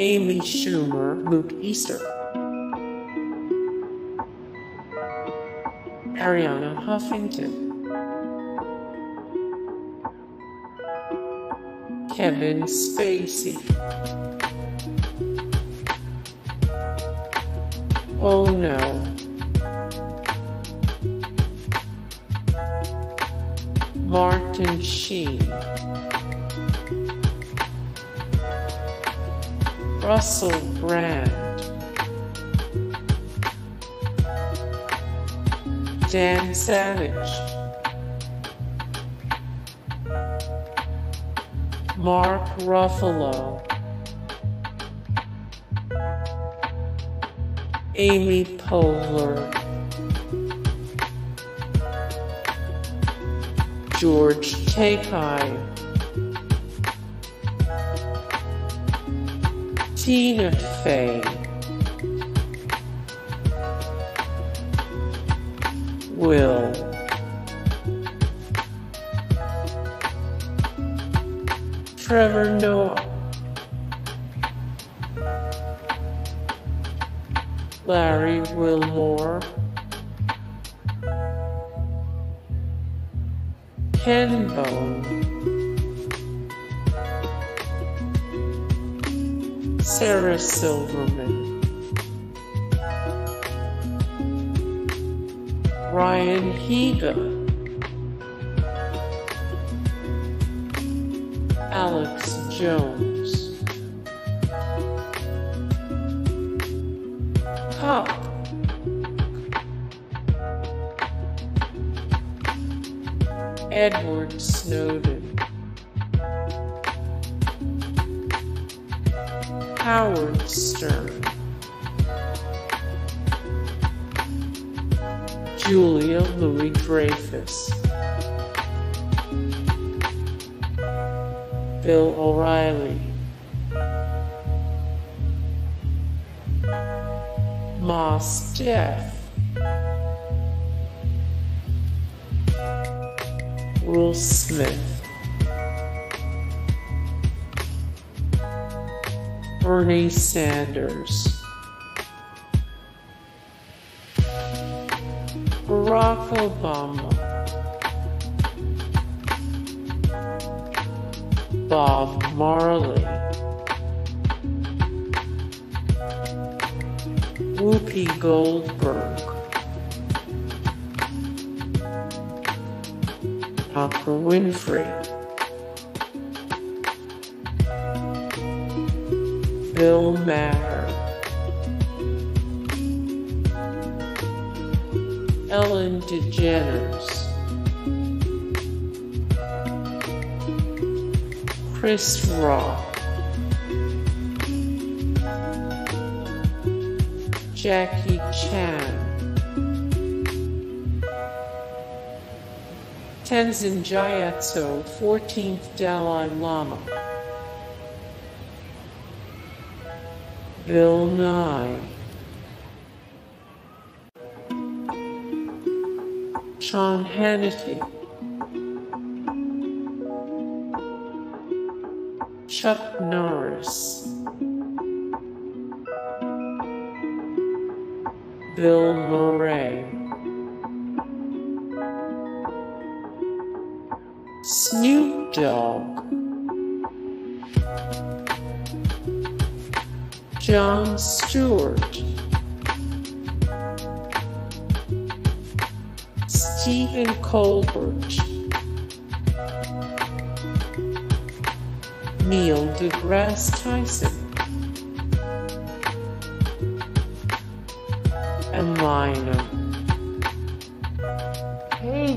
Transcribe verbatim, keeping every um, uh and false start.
Amy Schumer, Luke Easter, Arianna Huffington, Kevin Spacey, Oh No, Martin Sheen, Russell Brand, Dan Savage, Mark Ruffalo, Amy Poehler, George Takei, Tina Fey, Will Trevor Noah, Larry Wilmore, Ken Bone, Sarah Silverman, Ryan Higa, Alex Jones, Cupp, Edward Snowden, Howard Stern, Julia Louis-Dreyfus, Bill O'Reilly, Mos Def, Will Smith, Bernie Sanders, Barack Obama, Bob Marley, Whoopi Goldberg, Oprah Winfrey, Bill Maher, Ellen DeGeneres, Chris Rock, Jackie Chan, Tenzin Gyatso, fourteenth Dalai Lama, Bill Nye, Sean Hannity, Chuck Norris, Bill Murray, Snoop Dogg, Jon Stewart, Stephen Colbert, Neil deGrasse Tyson, and Lina. Hey